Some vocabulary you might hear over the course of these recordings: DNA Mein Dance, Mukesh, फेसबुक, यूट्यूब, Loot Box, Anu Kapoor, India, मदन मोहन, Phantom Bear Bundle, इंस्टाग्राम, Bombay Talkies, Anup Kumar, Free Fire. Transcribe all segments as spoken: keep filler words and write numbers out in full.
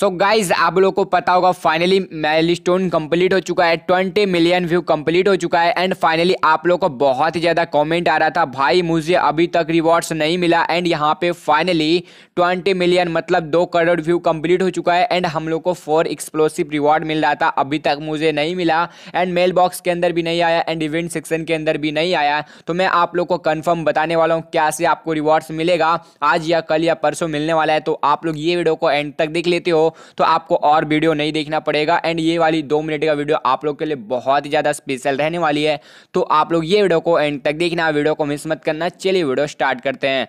So guys आप लोगों को पता होगा फाइनली माइलस्टोन कंप्लीट हो चुका है, ट्वेंटी मिलियन व्यू कंप्लीट हो चुका है। एंड फाइनली आप लोगों को बहुत ही ज़्यादा कमेंट आ रहा था भाई मुझे अभी तक रिवॉर्ड्स नहीं मिला। एंड यहाँ पे फाइनली ट्वेंटी मिलियन मतलब दो करोड़ व्यू कंप्लीट हो चुका है। एंड हम लोग को फोर एक्सप्लोसिव रिवॉर्ड मिल रहा था, अभी तक मुझे नहीं मिला। एंड मेल बॉक्स के अंदर भी नहीं आया एंड इवेंट सेक्शन के अंदर भी नहीं आया। तो मैं आप लोग को कन्फर्म बताने वाला हूँ कैसे आपको रिवॉर्ड्स मिलेगा, आज या कल या परसों मिलने वाला है। तो आप लोग ये वीडियो को एंड तक देख लेते हो तो आपको और वीडियो नहीं देखना पड़ेगा। एंड ये वाली दो मिनट का वीडियो आप लोग के लिए बहुत ही ज़्यादा स्पेशल रहने वाली है, तो आप लोग ये वीडियो को एंड तक देखना, वीडियो को मिस मत करना। चलिए वीडियो स्टार्ट करते हैं।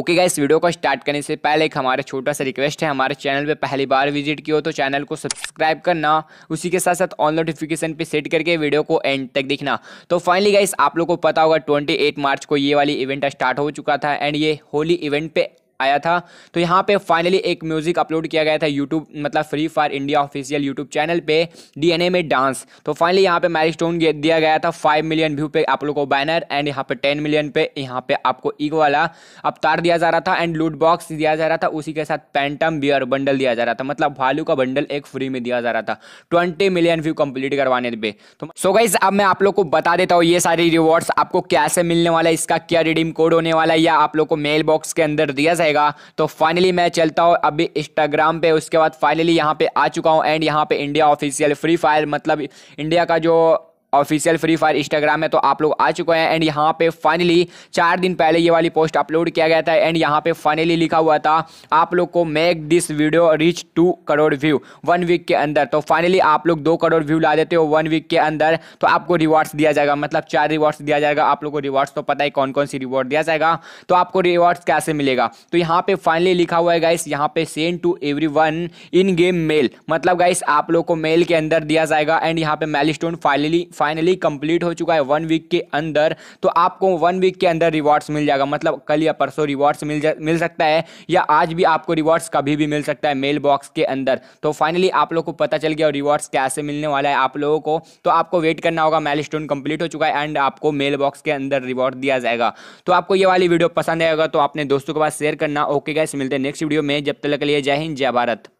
ओके गाइस, वीडियो को स्टार्ट करने से पहले एक हमारा छोटा सा रिक्वेस्ट है, हमारे चैनल पे पहली बार विजिट किया हो तो चैनल को सब्सक्राइब करना, उसी के साथ साथ ऑन नोटिफिकेशन पे सेट करके वीडियो को एंड तक देखना। तो फाइनली गाइस आप लोग को पता होगा अट्ठाईस मार्च को ये वाली इवेंट स्टार्ट हो चुका था एंड ये होली इवेंट पे आया था। तो यहाँ पे फाइनली एक म्यूज़िक अपलोड किया गया था यूट्यूब मतलब free fire India official यूट्यूब channel पे डीएनए में डांस। तो फाइनली यहाँ पे माइलस्टोन दिया गया था फाइव मिलियन व्यू पे आप लोग को बैनर, एंड यहाँ पे टेन मिलियन पे यहाँ पे आपको ईग वाला अवतार दिया जा रहा था एंड लूट बॉक्स दिया जा रहा था, उसी के साथ पैंटम बियर बंडल दिया जा रहा था, मतलब भालू का बंडल एक फ्री में दिया जा रहा था ट्वेंटी मिलियन व्यू कंप्लीट करवाने पे। तो सो गाइस अब मैं आप लोग को बता देता हूँ ये सारी रिवॉर्ड्स आपको कैसे मिलने वाला है, इसका क्या रिडीम कोड होने वाला है या आप लोग को मेल बॉक्स के अंदर दिया। तो फाइनली मैं चलता हूं अभी इंस्टाग्राम पे, उसके बाद फाइनली यहां पे आ चुका हूं। एंड यहां पे इंडिया ऑफिशियल फ्री फायर मतलब इंडिया का जो ऑफिशियल फ्री फायर इंस्टाग्राम है तो आप लोग आ चुके हैं। एंड यहाँ पे फाइनली चार दिन पहले ये वाली पोस्ट अपलोड किया गया था एंड यहाँ पे फाइनली लिखा हुआ था आप लोग को make this video reach two crore view one week के अंदर। तो फाइनली आप लोग दो करोड़ व्यू ला देते हो वन वीक के अंदर तो आपको रिवॉर्ड्स दिया जाएगा, मतलब चार रिवॉर्ड्स दिया जाएगा आप लोग को। रिवॉर्ड्स तो पता है कौन कौन सी रिवॉर्ड दिया जाएगा। तो आपको रिवॉर्ड्स कैसे मिलेगा, तो यहाँ पे फाइनली लिखा हुआ है गाइस यहाँ पे send to everyone in game mail, मतलब गाइस आप लोग को मेल के अंदर दिया जाएगा। एंड यहाँ पे माइलस्टोन फाइनली फाइनली कंप्लीट हो चुका है वन वीक के अंदर, तो आपको वन वीक के अंदर रिवॉर्ड्स मिल जाएगा, मतलब कल या परसों रिवॉर्ड्स मिल जा मिल सकता है या आज भी आपको रिवॉर्ड्स कभी भी मिल सकता है मेल बॉक्स के अंदर। तो फाइनली आप लोग को पता चल गया रिवॉर्ड्स कैसे मिलने वाला है आप लोगों को। तो आपको वेट करना होगा, माइलस्टोन कंप्लीट हो चुका है एंड आपको मेल बॉक्स के अंदर रिवॉर्ड दिया जाएगा। तो आपको ये वाली वीडियो पसंद आएगा तो अपने दोस्तों के पास शेयर करना। ओके गाइस, मिलते हैं नेक्स्ट वीडियो में, जब तक के लिए जय हिंद जय भारत।